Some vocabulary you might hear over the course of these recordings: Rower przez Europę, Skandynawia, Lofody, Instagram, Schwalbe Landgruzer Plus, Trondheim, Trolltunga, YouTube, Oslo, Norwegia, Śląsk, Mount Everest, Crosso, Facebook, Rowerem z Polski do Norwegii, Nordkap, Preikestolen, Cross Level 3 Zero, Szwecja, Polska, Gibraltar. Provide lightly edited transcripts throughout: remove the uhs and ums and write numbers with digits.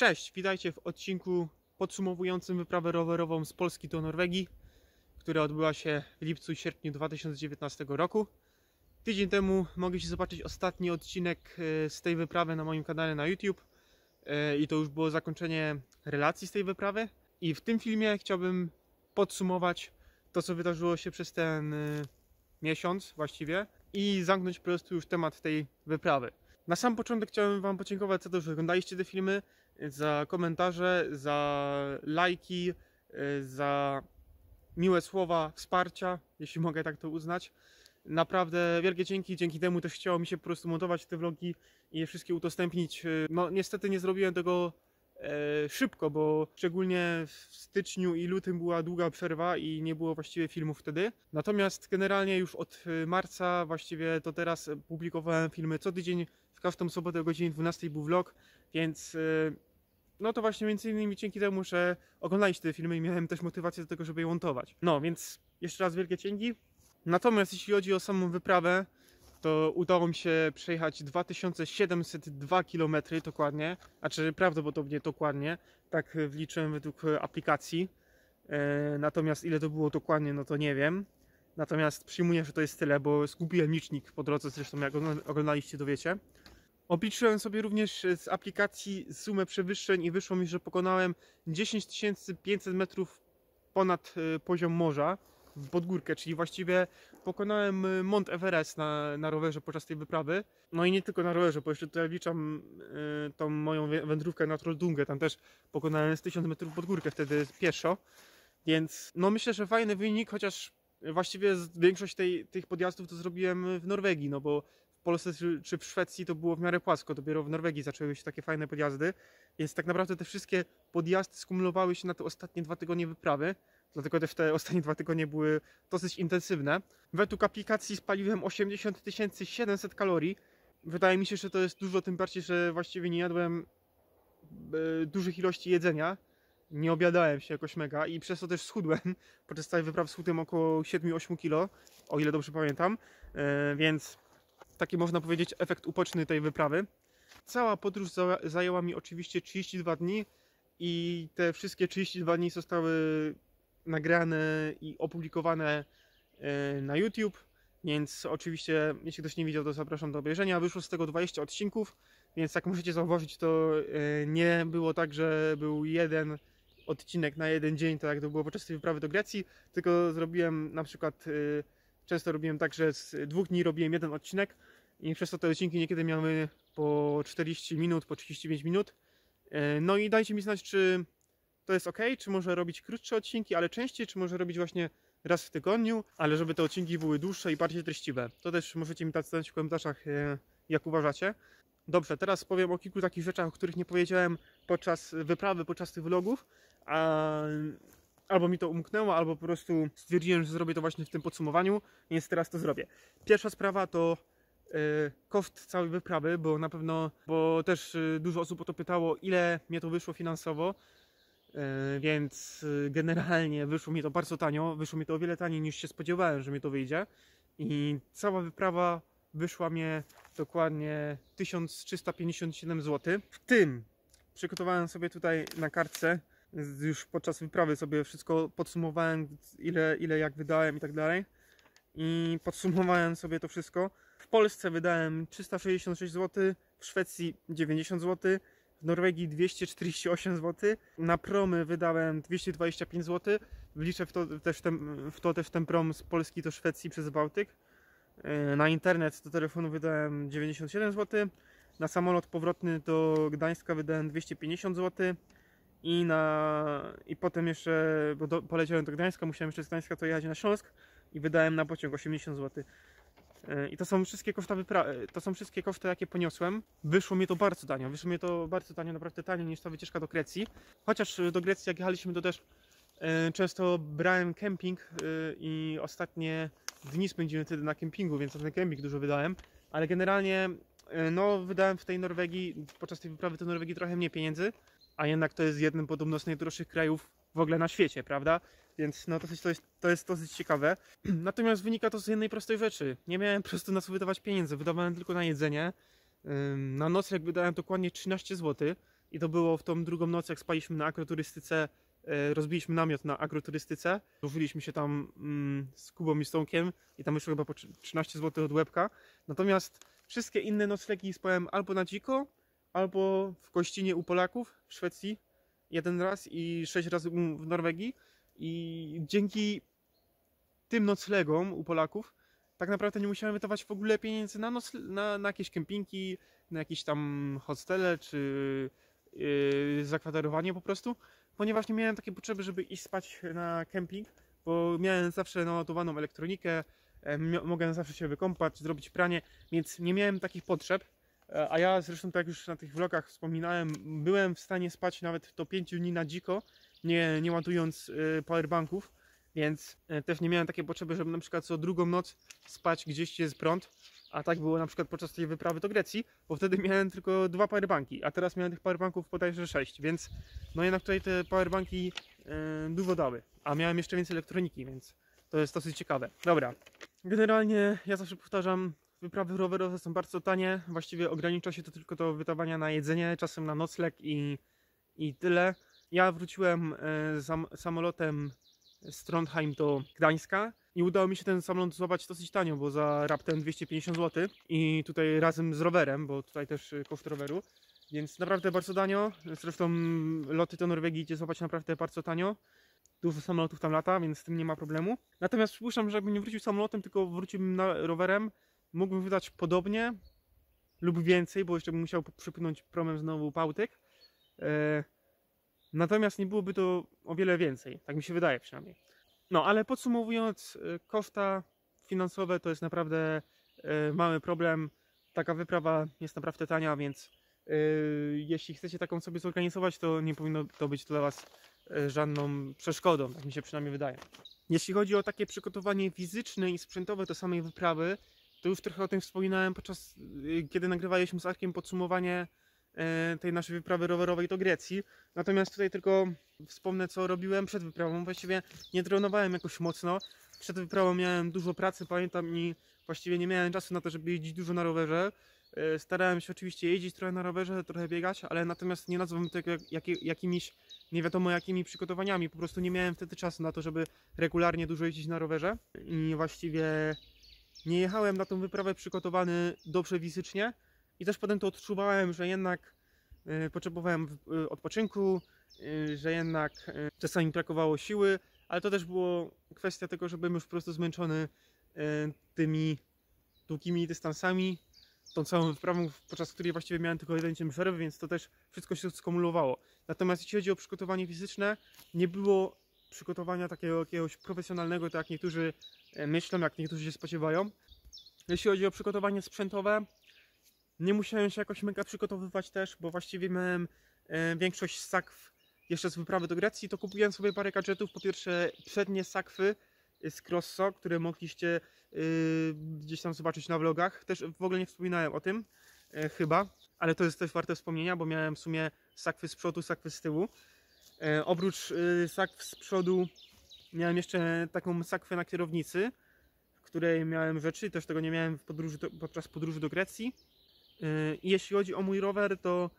Cześć, witajcie w odcinku podsumowującym wyprawę rowerową z Polski do Norwegii, która odbyła się w lipcu i sierpniu 2019 roku. Tydzień temu mogliście zobaczyć ostatni odcinek z tej wyprawy na moim kanale na YouTube i to już było zakończenie relacji z tej wyprawy. I w tym filmie chciałbym podsumować to, co wydarzyło się przez ten miesiąc właściwie i zamknąć po prostu już temat tej wyprawy. Na sam początek chciałem Wam podziękować za to, że oglądaliście te filmy, za komentarze, za lajki, za miłe słowa wsparcia, jeśli mogę tak to uznać. Naprawdę wielkie dzięki, dzięki temu też chciało mi się po prostu montować te vlogi i je wszystkie udostępnić. No niestety nie zrobiłem tego szybko, bo szczególnie w styczniu i lutym była długa przerwa i nie było właściwie filmów wtedy. Natomiast generalnie już od marca właściwie to teraz publikowałem filmy co tydzień, w każdą sobotę o godzinie 12 był vlog, więc no to właśnie między innymi dzięki temu, że oglądaliście te filmy i miałem też motywację do tego, żeby je montować. No więc jeszcze raz wielkie dzięki. Natomiast jeśli chodzi o samą wyprawę, to udało mi się przejechać 2702 km dokładnie, znaczy prawdopodobnie dokładnie, tak wliczyłem według aplikacji. Natomiast ile to było dokładnie, no to nie wiem. Natomiast przyjmuję, że to jest tyle, bo zgubiłem licznik po drodze, zresztą jak oglądaliście to wiecie. Obliczyłem sobie również z aplikacji sumę przewyższeń i wyszło mi, że pokonałem 10500 metrów ponad poziom morza. Pod górkę, czyli właściwie pokonałem Mount Everest na rowerze podczas tej wyprawy. No i nie tylko na rowerze, bo jeszcze tutaj wliczam tą moją wędrówkę na Trolltungę, tam też pokonałem z 1000 metrów pod górkę wtedy pieszo. Więc no myślę, że fajny wynik, chociaż właściwie większość tych podjazdów to zrobiłem w Norwegii, no bo w Polsce czy w Szwecji to było w miarę płasko, dopiero w Norwegii zaczęły się takie fajne podjazdy. Więc tak naprawdę te wszystkie podjazdy skumulowały się na te ostatnie 2 tygodnie wyprawy. Dlatego też te ostatnie 2 tygodnie były dosyć intensywne. Według aplikacji spaliłem 80 700 kalorii. Wydaje mi się, że to jest dużo, tym bardziej, że właściwie nie jadłem dużych ilości jedzenia. Nie obiadałem się jakoś mega i przez to też schudłem. Podczas całej wyprawy schudłem około 7-8 kg, o ile dobrze pamiętam. Więc taki można powiedzieć efekt uboczny tej wyprawy. Cała podróż zajęła mi oczywiście 32 dni i te wszystkie 32 dni zostały nagrane i opublikowane na YouTube, więc oczywiście jeśli ktoś nie widział, to zapraszam do obejrzenia. Wyszło z tego 20 odcinków, więc jak możecie zauważyć, to nie było tak, że był jeden odcinek na jeden dzień, tak jak to było podczas tej wyprawy do Grecji, tylko zrobiłem na przykład, często robiłem tak, że z 2 dni robiłem jeden odcinek i przez to te odcinki niekiedy miały po 40 minut, po 35 minut. No i dajcie mi znać, czy to jest ok, czy może robić krótsze odcinki, ale częściej, czy może robić właśnie raz w tygodniu, ale żeby te odcinki były dłuższe i bardziej treściwe. To też możecie mi dać znać w komentarzach, jak uważacie. Dobrze, teraz powiem o kilku takich rzeczach, o których nie powiedziałem podczas wyprawy, podczas tych vlogów, albo mi to umknęło, albo po prostu stwierdziłem, że zrobię to właśnie w tym podsumowaniu, więc teraz to zrobię. Pierwsza sprawa to koszt całej wyprawy, bo na pewno, bo też dużo osób o to pytało, ile mnie to wyszło finansowo. Więc generalnie wyszło mi to bardzo tanio, wyszło mi to o wiele taniej niż się spodziewałem, że mi to wyjdzie i cała wyprawa wyszła mnie dokładnie 1357 zł. W tym przygotowałem sobie tutaj na kartce, już podczas wyprawy sobie wszystko podsumowałem, ile jak wydałem i tak dalej i podsumowałem sobie to wszystko. W Polsce wydałem 366 zł, w Szwecji 90 zł, w Norwegii 248 zł, na promy wydałem 225 zł, wliczę w to też ten prom z Polski do Szwecji przez Bałtyk, na internet do telefonu wydałem 97 zł, na samolot powrotny do Gdańska wydałem 250 zł i potem jeszcze, bo poleciałem do Gdańska, musiałem jeszcze z Gdańska to jechać na Śląsk i wydałem na pociąg 80 zł. I to są wszystkie koszty wyprawy, to są wszystkie koszty, jakie poniosłem. Wyszło mi to bardzo tanio, naprawdę tanio niż ta wycieczka do Grecji. Chociaż do Grecji jak jechaliśmy, to też często brałem kemping i ostatnie dni spędziłem wtedy na kempingu, więc na ten kemping dużo wydałem. Ale generalnie no, wydałem w tej Norwegii, podczas tej wyprawy do Norwegii trochę mniej pieniędzy, a jednak to jest jeden podobno z najdroższych krajów w ogóle na świecie, prawda? Więc no to jest dosyć ciekawe. Natomiast wynika to z jednej prostej rzeczy. Nie miałem po prostu na co wydawać pieniędzy. Wydawałem tylko na jedzenie. Na nocleg wydałem dokładnie 13 zł. I to było w tą drugą noc, jak spaliśmy na agroturystyce, rozbiliśmy namiot na agroturystyce, złożyliśmy się tam z Kubą i Stonkiem i tam wyszło chyba po 13 zł od łebka. Natomiast wszystkie inne noclegi spałem albo na dziko, albo w Kościnie u Polaków w Szwecji jeden raz i 6 razy w Norwegii. I dzięki tym noclegom u Polaków tak naprawdę nie musiałem wydawać w ogóle pieniędzy na jakieś kempingi, na jakieś tam hostele czy zakwaterowanie po prostu, ponieważ nie miałem takiej potrzeby, żeby iść spać na kemping, bo miałem zawsze naładowaną elektronikę, mogłem zawsze się wykąpać, zrobić pranie, więc nie miałem takich potrzeb, a ja zresztą tak już na tych vlogach wspominałem, byłem w stanie spać nawet do 5 dni na dziko, nie ładując powerbanków, więc też nie miałem takiej potrzeby, żeby na przykład co drugą noc spać gdzieś, gdzie jest prąd, a tak było na przykład podczas tej wyprawy do Grecji, bo wtedy miałem tylko 2 powerbanki, a teraz miałem tych powerbanków bodajże 6, więc no jednak tutaj te powerbanki dużo dały, a miałem jeszcze więcej elektroniki, więc to jest dosyć ciekawe. Dobra, generalnie ja zawsze powtarzam, wyprawy rowerowe są bardzo tanie, właściwie ogranicza się to tylko do wydawania na jedzenie, czasem na nocleg i tyle. Ja wróciłem samolotem z Trondheim do Gdańska i udało mi się ten samolot złapać dosyć tanio, bo za raptem 250 zł i tutaj razem z rowerem, bo tutaj też koszt roweru, więc naprawdę bardzo tanio. Zresztą loty do Norwegii idzie złapać naprawdę bardzo tanio. Dużo samolotów tam lata, więc z tym nie ma problemu. Natomiast przypuszczam, że jakbym nie wrócił samolotem, tylko wróciłbym rowerem, mógłbym wydać podobnie lub więcej, bo jeszcze bym musiał przypłynąć promem znowu Bałtyk. Natomiast nie byłoby to o wiele więcej, tak mi się wydaje przynajmniej. No ale podsumowując, koszta finansowe to jest naprawdę mały problem. Taka wyprawa jest naprawdę tania, więc jeśli chcecie taką sobie zorganizować, to nie powinno to być dla Was żadną przeszkodą, tak mi się przynajmniej wydaje. Jeśli chodzi o takie przygotowanie fizyczne i sprzętowe do samej wyprawy, to już trochę o tym wspominałem podczas, kiedy nagrywaliśmy z Arkiem podsumowanie tej naszej wyprawy rowerowej do Grecji. Natomiast tutaj tylko wspomnę, co robiłem przed wyprawą. Właściwie nie trenowałem jakoś mocno. Przed wyprawą miałem dużo pracy, pamiętam, i właściwie nie miałem czasu na to, żeby jeździć dużo na rowerze. Starałem się oczywiście jeździć trochę na rowerze, trochę biegać, ale natomiast nie nazwałbym tego jakimiś nie wiadomo jakimi przygotowaniami. Po prostu nie miałem wtedy czasu na to, żeby regularnie dużo jeździć na rowerze. I właściwie nie jechałem na tą wyprawę przygotowany dobrze fizycznie. I też potem to odczuwałem, że jednak potrzebowałem odpoczynku, że jednak czasami brakowało siły, ale to też było kwestia tego, że byłem już po prostu zmęczony tymi długimi dystansami, tą całą wyprawą, podczas której właściwie miałem tylko jeden dzień przerwy, więc to też wszystko się skumulowało. Natomiast jeśli chodzi o przygotowanie fizyczne, nie było przygotowania takiego jakiegoś profesjonalnego, tak jak niektórzy myślą, jak niektórzy się spodziewają. Jeśli chodzi o przygotowanie sprzętowe, nie musiałem się jakoś mega przygotowywać też, bo właściwie miałem większość sakw jeszcze z wyprawy do Grecji, to kupiłem sobie parę gadżetów. Po pierwsze przednie sakwy z Crosso, które mogliście gdzieś tam zobaczyć na vlogach. Też w ogóle nie wspominałem o tym, chyba, ale to jest też warte wspomnienia, bo miałem w sumie sakwy z przodu, sakwy z tyłu. Oprócz sakw z przodu miałem jeszcze taką sakwę na kierownicy, w której miałem rzeczy, też tego nie miałem w podróży podczas podróży do Grecji. I jeśli chodzi o mój rower, to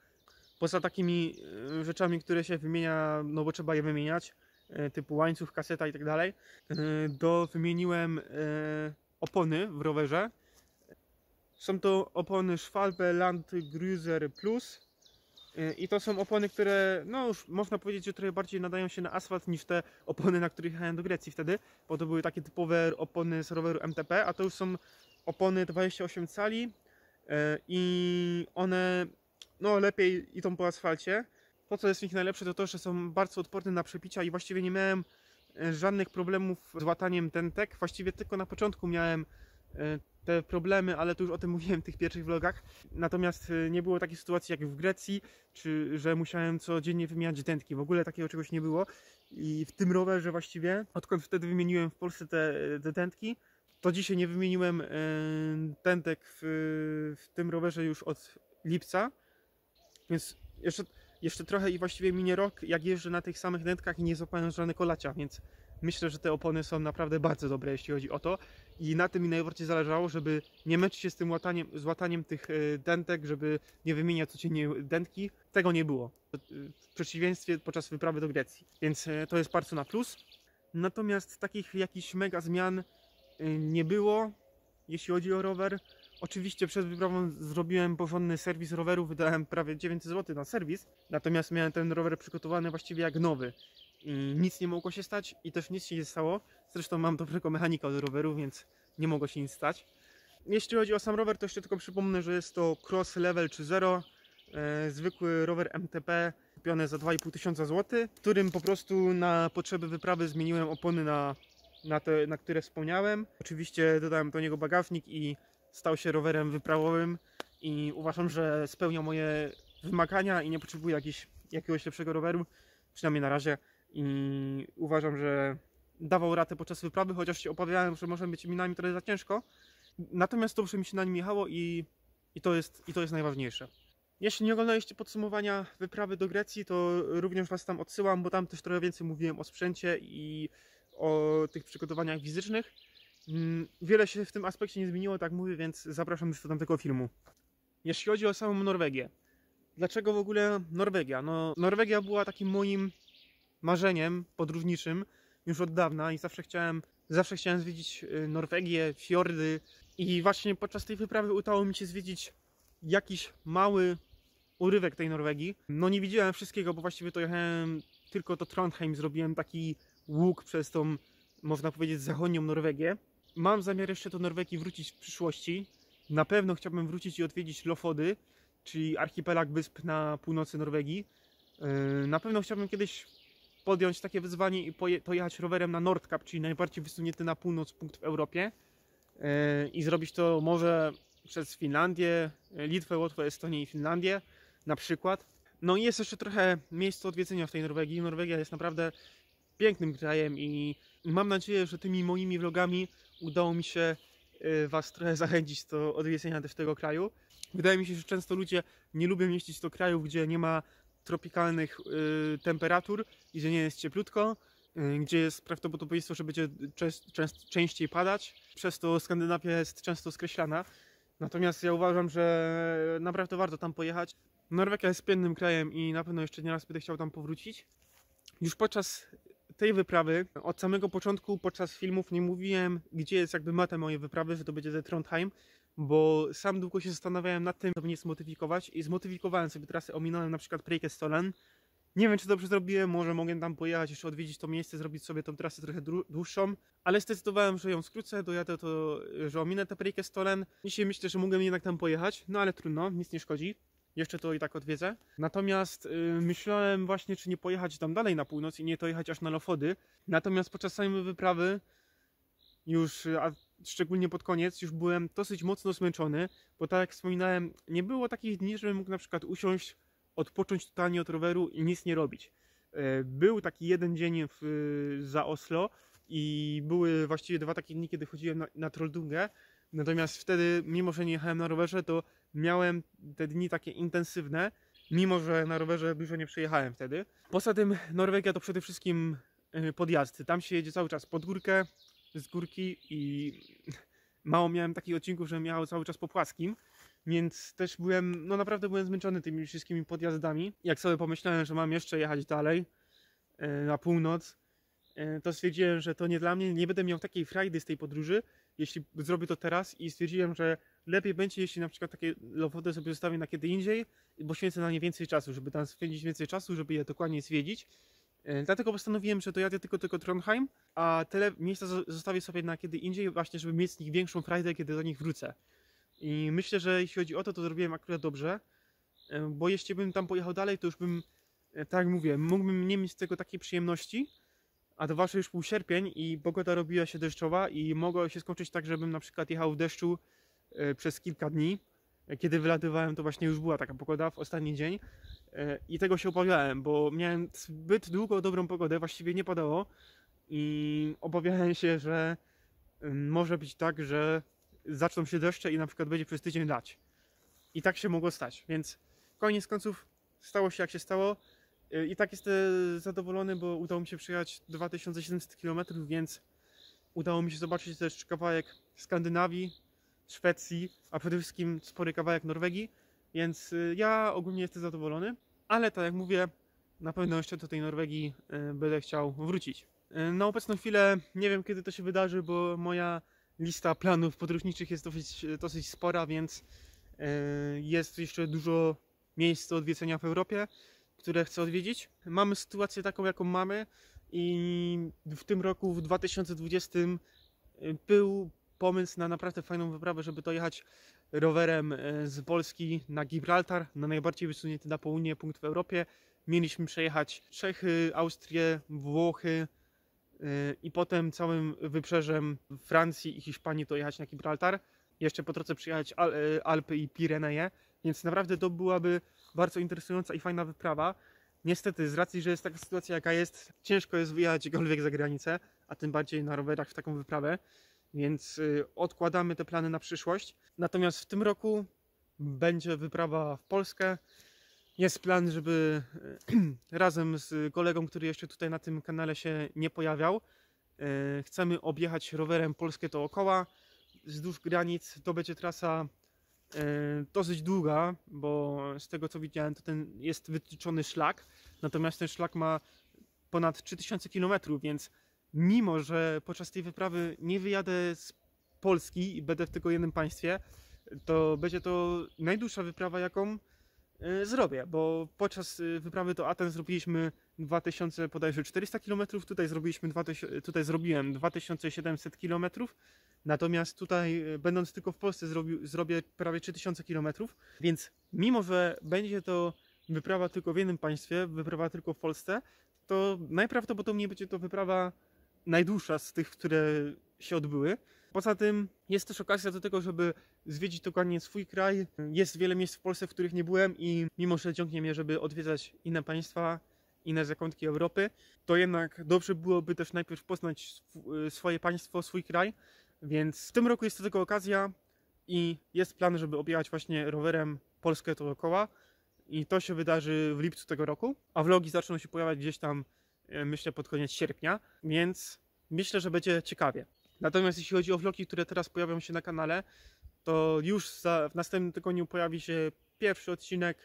poza takimi rzeczami, które się wymienia, no bo trzeba je wymieniać, typu łańcuch, kaseta i tak dalej, to wymieniłem opony w rowerze. Są to opony Schwalbe Landgruzer Plus i to są opony, które no już można powiedzieć, że trochę bardziej nadają się na asfalt niż te opony, na których jechałem do Grecji wtedy, bo to były takie typowe opony z roweru MTP, a to już są opony 28 cali. I one no lepiej idą po asfalcie. To co jest w nich najlepsze, to to, że są bardzo odporne na przebicia i właściwie nie miałem żadnych problemów z łataniem dentek. Właściwie tylko na początku miałem te problemy, ale to już o tym mówiłem w tych pierwszych vlogach. Natomiast nie było takiej sytuacji jak w Grecji, czy że musiałem codziennie wymieniać dętki. W ogóle takiego czegoś nie było. I w tym rowerze właściwie, odkąd wtedy wymieniłem w Polsce te dętki, to dzisiaj nie wymieniłem dętek w tym rowerze już od lipca, więc jeszcze trochę i właściwie minie rok, jak jeżdżę na tych samych dętkach i nie złapałem żadnego lacia, więc myślę, że te opony są naprawdę bardzo dobre, jeśli chodzi o to. I na tym mi najbardziej zależało, żeby nie męczyć się z tym łataniem, z łataniem tych dętek, żeby nie wymieniać codziennie dętki. Tego nie było, w przeciwieństwie podczas wyprawy do Grecji. Więc to jest bardzo na plus. Natomiast takich jakichś mega zmian nie było, jeśli chodzi o rower. Oczywiście przed wyprawą zrobiłem porządny serwis roweru, wydałem prawie 900 zł na serwis. Natomiast miałem ten rower przygotowany właściwie jak nowy. I nic nie mogło się stać i też nic się nie stało. Zresztą mam dobrego mechanika od roweru, więc nie mogło się nic stać. Jeśli chodzi o sam rower, to jeszcze tylko przypomnę, że jest to Cross Level 3 Zero. Zwykły rower MTP kupiony za 2,5 tysiąca zł, którym po prostu na potrzeby wyprawy zmieniłem opony na te, na które wspomniałem. Oczywiście dodałem do niego bagażnik i stał się rowerem wyprawowym i uważam, że spełnia moje wymagania i nie potrzebuję jakiegoś lepszego roweru, przynajmniej na razie. I uważam, że dawał radę podczas wyprawy, chociaż się obawiałem, że może być minami trochę za ciężko. Natomiast dobrze mi się na nim jechało i to jest najważniejsze. Jeśli nie oglądaliście podsumowania wyprawy do Grecji, to również Was tam odsyłam, bo tam też trochę więcej mówiłem o sprzęcie i o tych przygotowaniach fizycznych. Wiele się w tym aspekcie nie zmieniło, tak mówię, więc zapraszam już do tamtego filmu. Jeśli chodzi o samą Norwegię. Dlaczego w ogóle Norwegia? No, Norwegia była takim moim marzeniem podróżniczym już od dawna i zawsze chciałem zwiedzić Norwegię, fiordy. I właśnie podczas tej wyprawy udało mi się zwiedzić jakiś mały urywek tej Norwegii. No nie widziałem wszystkiego, bo właściwie to jechałem tylko do Trondheim, zrobiłem taki łuk przez tą, można powiedzieć, zachodnią Norwegię. Mam zamiar jeszcze do Norwegii wrócić w przyszłości. Na pewno chciałbym wrócić i odwiedzić Lofody, czyli archipelag wysp na północy Norwegii. Na pewno chciałbym kiedyś podjąć takie wyzwanie i pojechać rowerem na Nordkap, czyli najbardziej wysunięty na północ punkt w Europie. I zrobić to może przez Finlandię, Litwę, Łotwę, Estonię i Finlandię na przykład. No i jest jeszcze trochę miejsc do odwiedzenia w tej Norwegii. Norwegia jest naprawdę pięknym krajem i mam nadzieję, że tymi moimi vlogami udało mi się Was trochę zachęcić do odwiedzenia też tego kraju. Wydaje mi się, że często ludzie nie lubią jeździć do krajów, gdzie nie ma tropikalnych temperatur, gdzie nie jest cieplutko, gdzie jest prawdopodobieństwo, że będzie częściej padać. Przez to Skandynawia jest często skreślana. Natomiast ja uważam, że naprawdę warto tam pojechać. Norwegia jest pięknym krajem i na pewno jeszcze nie raz będę chciał tam powrócić. Już podczas tej wyprawy, od samego początku, podczas filmów nie mówiłem, gdzie jest jakby meta mojej wyprawy, że to będzie ze Trondheim, bo sam długo się zastanawiałem nad tym, żeby nie zmodyfikować i zmodyfikowałem sobie trasę, ominąłem na przykład Preikestolen. Nie wiem, czy dobrze zrobiłem, może mogę tam pojechać, jeszcze odwiedzić to miejsce, zrobić sobie tą trasę trochę dłuższą, ale zdecydowałem, że ją skrócę, dojadę to, że ominę te Preikestolen. Dzisiaj myślę, że mogę jednak tam pojechać, no ale trudno, nic nie szkodzi. Jeszcze to i tak odwiedzę. Natomiast myślałem właśnie, czy nie pojechać tam dalej na północ i nie to jechać aż na Lofody. Natomiast podczas samej wyprawy już, a szczególnie pod koniec, już byłem dosyć mocno zmęczony, bo tak jak wspominałem, nie było takich dni, żebym mógł na przykład usiąść, odpocząć totalnie od roweru i nic nie robić. Był taki jeden dzień za Oslo i były właściwie dwa takie dni, kiedy chodziłem na Trolldungę. Natomiast wtedy, mimo że nie jechałem na rowerze, to miałem te dni takie intensywne, mimo że na rowerze dużo nie przejechałem wtedy. Poza tym Norwegia to przede wszystkim podjazdy. Tam się jedzie cały czas pod górkę, z górki i mało miałem takich odcinków, że jechał cały czas po płaskim. Więc też byłem, no naprawdę byłem zmęczony tymi wszystkimi podjazdami. Jak sobie pomyślałem, że mam jeszcze jechać dalej na północ, to stwierdziłem, że to nie dla mnie, nie będę miał takiej frajdy z tej podróży, jeśli zrobię to teraz i stwierdziłem, że lepiej będzie, jeśli na przykład takie Lofody sobie zostawię na kiedy indziej, bo poświęcę na nie więcej czasu, żeby tam spędzić więcej czasu, żeby je dokładnie zwiedzić. Dlatego postanowiłem, że to jadę tylko Trondheim, a tyle miejsca zostawię sobie na kiedy indziej, właśnie żeby mieć z nich większą frajdę, kiedy do nich wrócę. I myślę, że jeśli chodzi o to, to zrobiłem akurat dobrze, bo jeśli bym tam pojechał dalej, to już bym, tak jak mówię, mógłbym nie mieć z tego takiej przyjemności, a to właśnie już był sierpień i pogoda robiła się deszczowa i mogło się skończyć tak, żebym na przykład jechał w deszczu przez kilka dni. Kiedy wylatywałem, to właśnie już była taka pogoda w ostatni dzień i tego się obawiałem, bo miałem zbyt długo dobrą pogodę, właściwie nie padało i obawiałem się, że może być tak, że zaczną się deszcze i na przykład będzie przez tydzień lać. I tak się mogło stać, więc koniec końców stało się jak się stało. I tak jestem zadowolony, bo udało mi się przejechać 2700 km, więc udało mi się zobaczyć też kawałek Skandynawii, Szwecji, a przede wszystkim spory kawałek Norwegii, więc ja ogólnie jestem zadowolony, ale tak jak mówię, na pewno jeszcze do tej Norwegii będę chciał wrócić. Na obecną chwilę nie wiem, kiedy to się wydarzy, bo moja lista planów podróżniczych jest dosyć spora, więc jest jeszcze dużo miejsc do odwiedzenia w Europie, które chcę odwiedzić. Mamy sytuację taką, jaką mamy i w tym roku, w 2020, był pomysł na naprawdę fajną wyprawę, żeby to jechać rowerem z Polski na Gibraltar, na najbardziej wysunięty na południe punkt w Europie. Mieliśmy przejechać Czechy, Austrię, Włochy i potem całym wybrzeżem Francji i Hiszpanii to jechać na Gibraltar. Jeszcze po drodze przyjechać Alpy i Pireneje, więc naprawdę to byłaby bardzo interesująca i fajna wyprawa. Niestety, z racji, że jest taka sytuacja, jaka jest, ciężko jest wyjechać gdziekolwiek za granicę, a tym bardziej na rowerach w taką wyprawę, więc odkładamy te plany na przyszłość. Natomiast w tym roku będzie wyprawa w Polskę. Jest plan, żeby razem z kolegą, który jeszcze tutaj na tym kanale się nie pojawiał, chcemy objechać rowerem Polskę dookoła, wzdłuż granic. To będzie trasa dosyć długa, bo z tego co widziałem, to ten jest wytyczony szlak, natomiast ten szlak ma ponad 3000 km, więc mimo, że podczas tej wyprawy nie wyjadę z Polski i będę w tylko jednym państwie, to będzie to najdłuższa wyprawa, jaką zrobię, bo podczas wyprawy do Aten zrobiliśmy 2400 km, tutaj zrobiłem 2700 km, natomiast tutaj, będąc tylko w Polsce, zrobię prawie 3000 km, więc mimo, że będzie to wyprawa tylko w jednym państwie, wyprawa tylko w Polsce, to najprawdopodobniej będzie to wyprawa najdłuższa z tych, które się odbyły. Poza tym jest też okazja do tego, żeby zwiedzić dokładnie swój kraj. Jest wiele miejsc w Polsce, w których nie byłem i mimo, że ciągnie mnie, żeby odwiedzać inne państwa, inne zakątki Europy, to jednak dobrze byłoby też najpierw poznać swoje państwo, swój kraj, więc w tym roku jest do tego okazja i jest plan, żeby objechać właśnie rowerem Polskę dookoła i to się wydarzy w lipcu tego roku, a vlogi zaczną się pojawiać gdzieś tam, myślę, pod koniec sierpnia, więc myślę, że będzie ciekawie. Natomiast jeśli chodzi o vlogi, które teraz pojawią się na kanale, to już w następnym tygodniu pojawi się pierwszy odcinek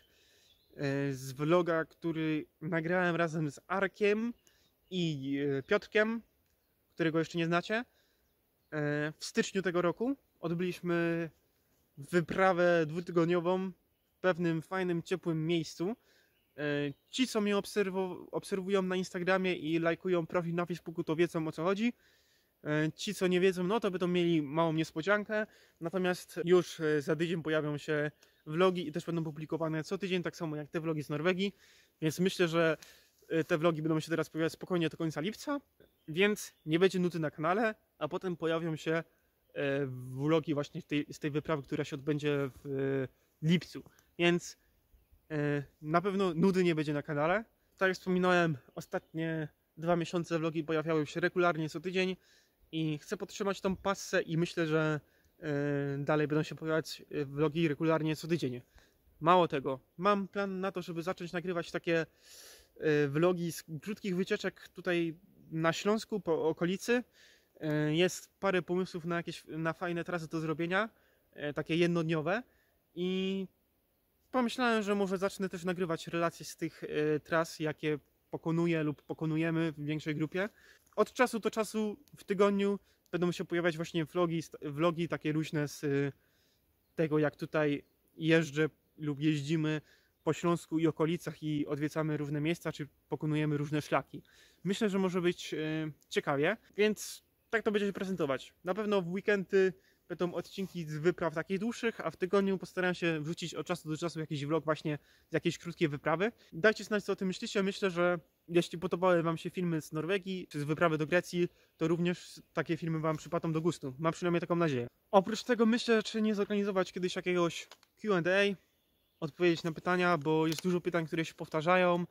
z vloga, który nagrałem razem z Arkiem i Piotrkiem, którego jeszcze nie znacie. W styczniu tego roku odbyliśmy wyprawę dwutygodniową w pewnym fajnym, ciepłym miejscu. Ci, co mnie obserwują na Instagramie i lajkują profil na Facebooku, to wiedzą, o co chodzi. Ci, co nie wiedzą, no to będą mieli małą niespodziankę, natomiast już za tydzień pojawią się vlogi i też będą publikowane co tydzień, tak samo jak te vlogi z Norwegii, więc myślę, że te vlogi będą się teraz pojawiać spokojnie do końca lipca, więc nie będzie nuty na kanale, a potem pojawią się vlogi właśnie z tej wyprawy, która się odbędzie w lipcu, więc na pewno nudy nie będzie na kanale. Tak jak wspominałem, ostatnie 2 miesiące vlogi pojawiały się regularnie co tydzień i chcę podtrzymać tą passę i myślę, że dalej będą się pojawiać vlogi regularnie co tydzień. Mało tego, mam plan na to, żeby zacząć nagrywać takie vlogi z krótkich wycieczek tutaj na Śląsku, po okolicy. Jest parę pomysłów na fajne trasy do zrobienia, takie jednodniowe i pomyślałem, że może zacznę też nagrywać relacje z tych tras, jakie pokonuję lub pokonujemy w większej grupie. Od czasu do czasu w tygodniu będą się pojawiać właśnie vlogi takie luźne z tego, jak tutaj jeżdżę lub jeździmy po Śląsku i okolicach i odwiedzamy różne miejsca, czy pokonujemy różne szlaki. Myślę, że może być ciekawie, więc tak to będzie się prezentować. Na pewno w weekendy będą odcinki z wypraw takich dłuższych, a w tygodniu postaram się wrzucić od czasu do czasu jakiś vlog właśnie z jakiejś krótkiej wyprawy. Dajcie znać, co o tym myślicie. Myślę, że jeśli podobały wam się filmy z Norwegii czy z wyprawy do Grecji, to również takie filmy wam przypadną do gustu. Mam przynajmniej taką nadzieję. Oprócz tego myślę, czy nie zorganizować kiedyś jakiegoś Q&A, odpowiedzieć na pytania, bo jest dużo pytań, które się powtarzają.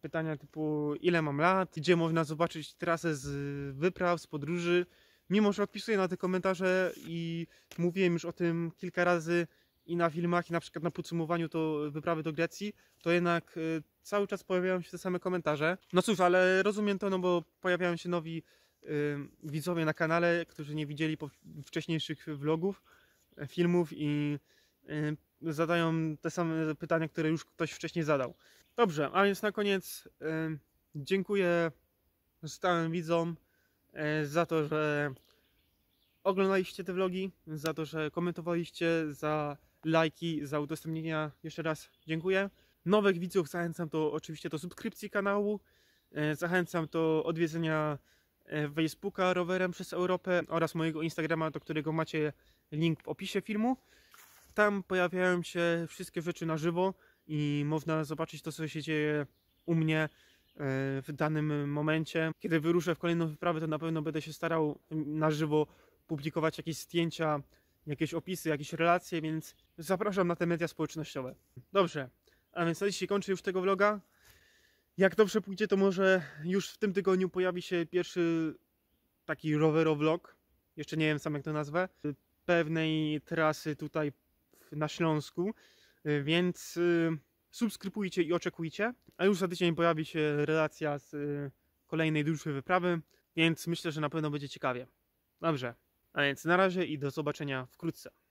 Pytania typu ile mam lat, gdzie można zobaczyć trasę z wypraw, z podróży. Mimo, że odpisuję na te komentarze i mówiłem już o tym kilka razy i na filmach, i na przykład na podsumowaniu to wyprawy do Grecji, to jednak cały czas pojawiają się te same komentarze. No cóż, ale rozumiem to, no bo pojawiają się nowi widzowie na kanale, którzy nie widzieli wcześniejszych vlogów, filmów i zadają te same pytania, które już ktoś wcześniej zadał. Dobrze, a więc na koniec dziękuję stałym widzom za to, że oglądaliście te vlogi, za to, że komentowaliście, za lajki, za udostępnienia. Jeszcze raz dziękuję. Nowych widzów zachęcam to oczywiście do subskrypcji kanału, zachęcam do odwiedzenia Facebooka Rowerem przez Europę oraz mojego Instagrama, do którego macie link w opisie filmu. Tam pojawiają się wszystkie rzeczy na żywo i można zobaczyć to, co się dzieje u mnie w danym momencie. Kiedy wyruszę w kolejną wyprawę, to na pewno będę się starał na żywo publikować jakieś zdjęcia, jakieś opisy, jakieś relacje, więc zapraszam na te media społecznościowe. Dobrze, a więc na dzisiaj kończę już tego vloga. Jak dobrze pójdzie, to może już w tym tygodniu pojawi się pierwszy taki rowerovlog. Jeszcze nie wiem sam, jak to nazwę. Pewnej trasy tutaj na Śląsku, więc subskrybujcie i oczekujcie. A już za tydzień pojawi się relacja z kolejnej dłuższej wyprawy, więc myślę, że na pewno będzie ciekawie. Dobrze, a więc na razie i do zobaczenia wkrótce.